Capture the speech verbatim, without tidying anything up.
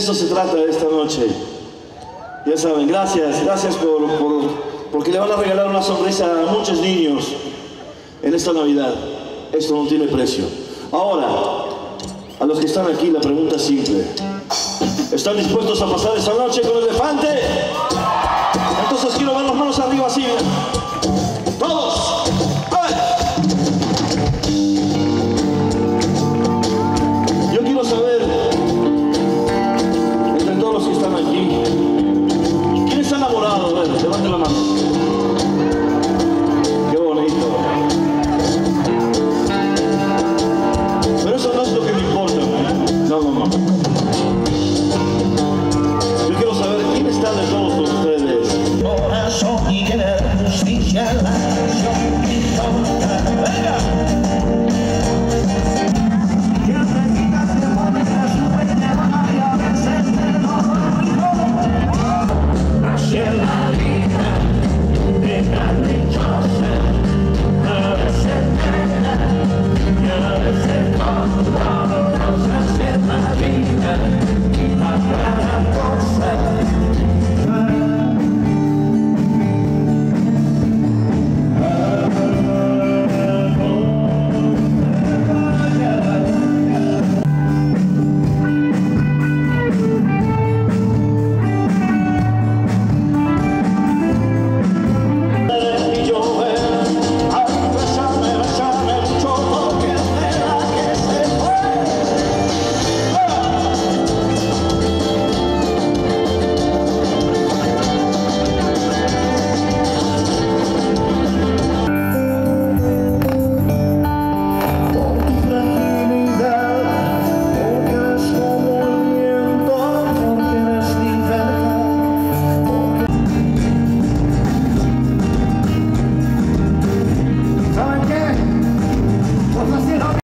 eso se trata esta noche. Ya saben, gracias, gracias por, por, porque le van a regalar una sonrisa a muchos niños en esta Navidad. Esto no tiene precio. Ahora, a los que están aquí, la pregunta es simple. ¿Están dispuestos a pasar esta noche con el elefante? Entonces quiero ver las manos arriba así. ¡Todos! ¡Ay! Yo quiero saber, entre todos los que están aquí, ¿quién está enamorado? A ver, levante la mano. ¡Qué bonito! Pero eso no es lo que me importa, ¿eh? No, no, no. De todos ustedes. Corazón y querer, justicia, la acción y la